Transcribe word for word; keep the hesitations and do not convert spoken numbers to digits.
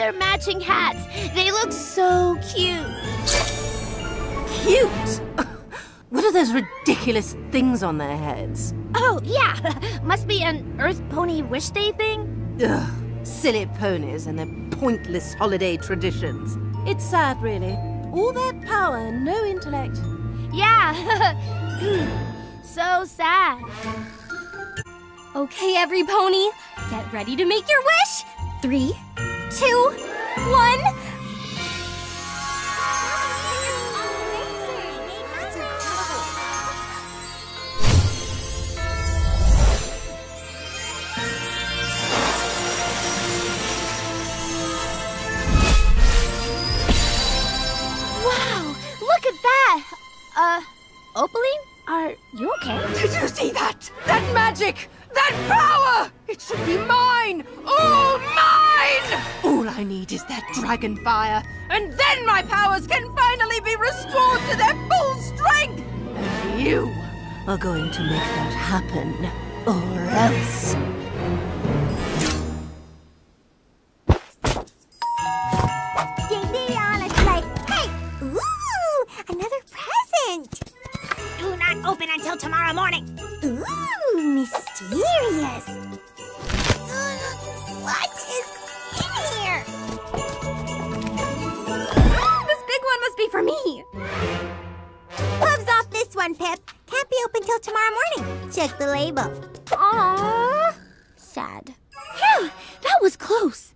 their matching hats. They look so cute. Cute? What are those ridiculous things on their heads? Oh, yeah. Must be an Earth Pony Wish Day thing. Ugh. Silly ponies and their pointless holiday traditions. It's sad, really. All that power and no intellect. Yeah. So sad. Okay, every pony, get ready to make your wish. Three, two, one. Wow, look at that. Uh, Opaline? Are you okay? Did you see that? That magic! That power! It should be mine! All mine! All I need is that dragon fire, and then my powers can finally be restored to their full strength! And you are going to make that happen, or else. Open until tomorrow morning. Ooh, mysterious. What is in here? Oh, this big one must be for me. Gloves off this one, Pip. Can't be open till tomorrow morning. Check the label. Aww. Sad. Phew, that was close.